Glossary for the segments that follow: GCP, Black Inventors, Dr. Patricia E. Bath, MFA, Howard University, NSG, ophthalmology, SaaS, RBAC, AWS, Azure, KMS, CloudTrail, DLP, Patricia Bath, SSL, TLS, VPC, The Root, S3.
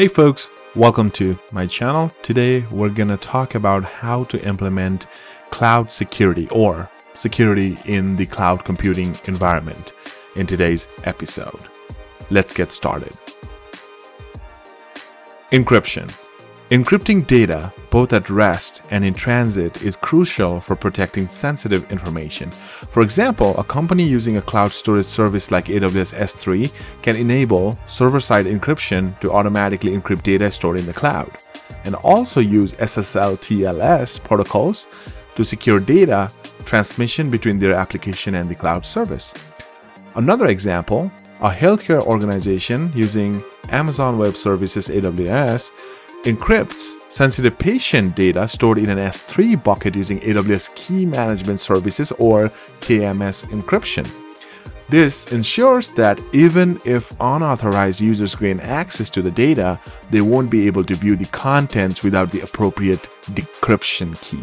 Hey folks, welcome to my channel. Today we're gonna talk about how to implement cloud security or security in the cloud computing environment in today's episode. Let's get started. Encryption. Encrypting data both at rest and in transit is crucial for protecting sensitive information. For example, a company using a cloud storage service like AWS S3 can enable server-side encryption to automatically encrypt data stored in the cloud, and also use SSL TLS protocols to secure data transmission between their application and the cloud service. Another example, a healthcare organization using Amazon Web Services AWS encrypts sensitive patient data stored in an S3 bucket using AWS Key Management Services or KMS encryption. This ensures that even if unauthorized users gain access to the data, they won't be able to view the contents without the appropriate decryption key.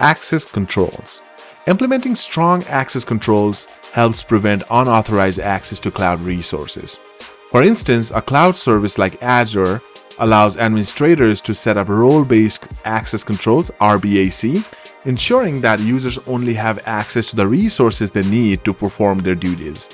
Access controls. Implementing strong access controls helps prevent unauthorized access to cloud resources. For instance, a cloud service like Azure allows administrators to set up role-based access controls, RBAC, ensuring that users only have access to the resources they need to perform their duties.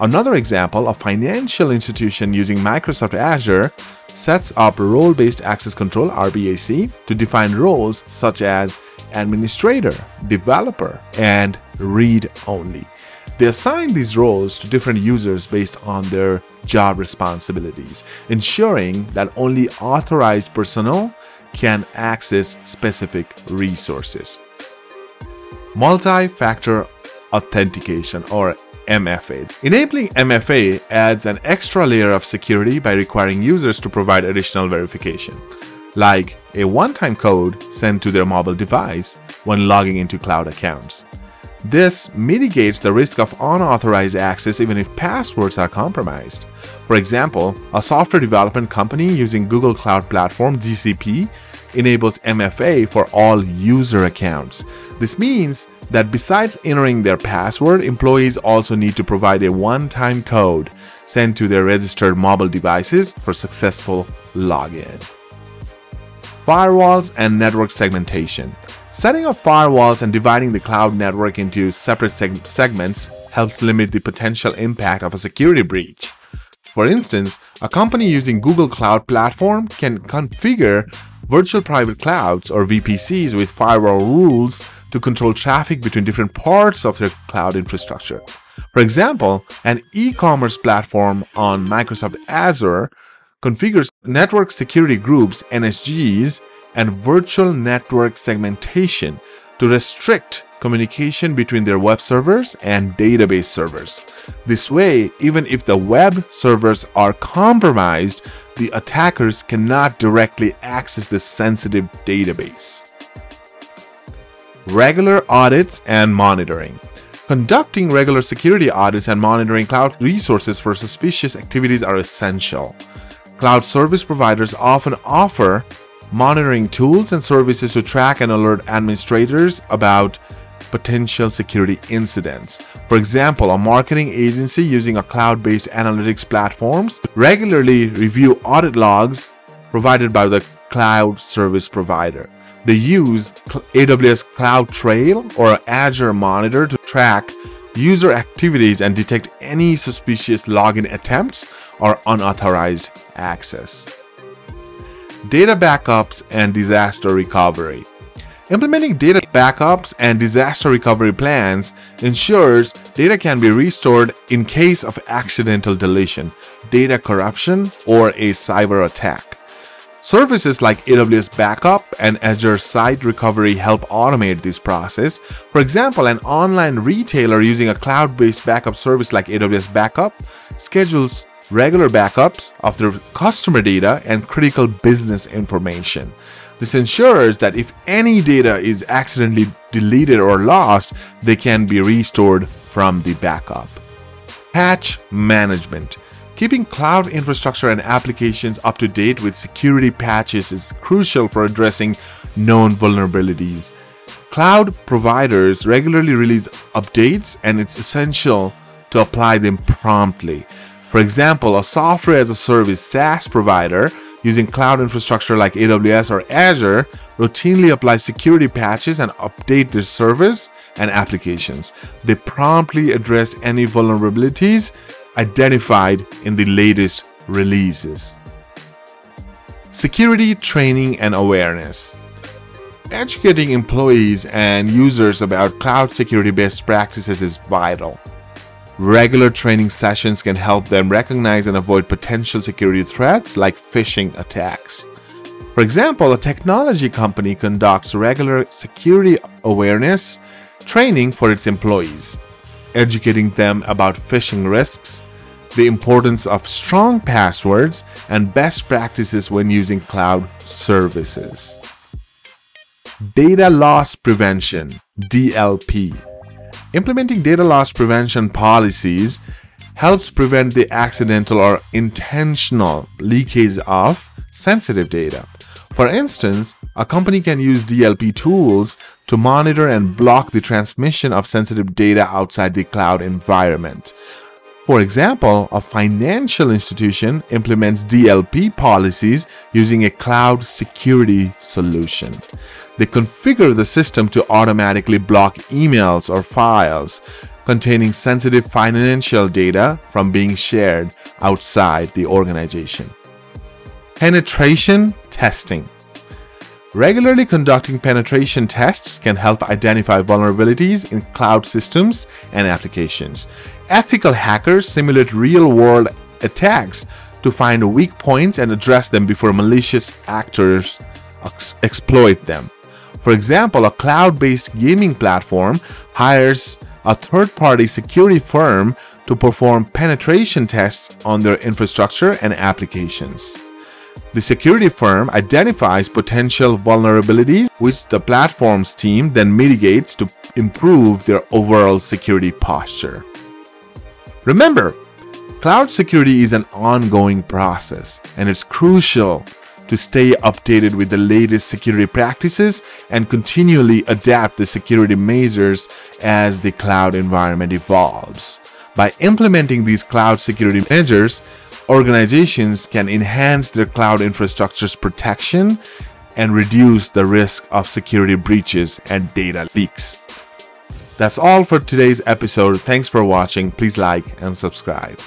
Another example, a financial institution using Microsoft Azure sets up role-based access control, RBAC, to define roles such as administrator, developer, and read-only. They assign these roles to different users based on their job responsibilities, ensuring that only authorized personnel can access specific resources. Multi-factor authentication or MFA. Enabling MFA adds an extra layer of security by requiring users to provide additional verification, like a one-time code sent to their mobile device when logging into cloud accounts. This mitigates the risk of unauthorized access even if passwords are compromised. For example, a software development company using Google Cloud Platform (GCP) enables MFA for all user accounts. This means that besides entering their password, employees also need to provide a one-time code sent to their registered mobile devices for successful login. Firewalls and network segmentation. Setting up firewalls and dividing the cloud network into separate segments helps limit the potential impact of a security breach. For instance, a company using Google Cloud Platform can configure virtual private clouds or VPCs with firewall rules to control traffic between different parts of their cloud infrastructure. For example, an e-commerce platform on Microsoft Azure configures network security groups, NSGs, and virtual network segmentation to restrict communication between their web servers and database servers. This way, even if the web servers are compromised, the attackers cannot directly access the sensitive database. Regular audits and monitoring. Conducting regular security audits and monitoring cloud resources for suspicious activities are essential. Cloud service providers often offer monitoring tools and services to track and alert administrators about potential security incidents. For example, a marketing agency using a cloud-based analytics platforms regularly review audit logs provided by the cloud service provider. They use AWS CloudTrail or Azure Monitor to track user activities and detect any suspicious login attempts or unauthorized access. Data backups and disaster recovery. Implementing data backups and disaster recovery plans ensures data can be restored in case of accidental deletion, data corruption, or a cyber attack. Services like AWS Backup and Azure Site Recovery help automate this process. For example, an online retailer using a cloud-based backup service like AWS Backup schedules regular backups of their customer data and critical business information. This ensures that if any data is accidentally deleted or lost, they can be restored from the backup. Patch management. Keeping cloud infrastructure and applications up to date with security patches is crucial for addressing known vulnerabilities. Cloud providers regularly release updates, and it's essential to apply them promptly. For example, a software as a service SaaS provider using cloud infrastructure like AWS or Azure routinely apply security patches and update their service and applications. They promptly address any vulnerabilities identified in the latest releases. Security training and awareness. Educating employees and users about cloud security best practices is vital. Regular training sessions can help them recognize and avoid potential security threats like phishing attacks. For example, a technology company conducts regular security awareness training for its employees, educating them about phishing risks, the importance of strong passwords, and best practices when using cloud services. Data loss prevention, DLP. Implementing data loss prevention policies helps prevent the accidental or intentional leakage of sensitive data. For instance, a company can use DLP tools to monitor and block the transmission of sensitive data outside the cloud environment. For example, a financial institution implements DLP policies using a cloud security solution. They configure the system to automatically block emails or files containing sensitive financial data from being shared outside the organization. Penetration testing. Regularly conducting penetration tests can help identify vulnerabilities in cloud systems and applications. Ethical hackers simulate real-world attacks to find weak points and address them before malicious actors exploit them. For example, a cloud-based gaming platform hires a third-party security firm to perform penetration tests on their infrastructure and applications. The security firm identifies potential vulnerabilities, which the platform's team then mitigates to improve their overall security posture. Remember, cloud security is an ongoing process, and it's crucial to stay updated with the latest security practices and continually adapt the security measures as the cloud environment evolves. By implementing these cloud security measures, organizations can enhance their cloud infrastructure's protection and reduce the risk of security breaches and data leaks. That's all for today's episode. Thanks for watching. Please like and subscribe.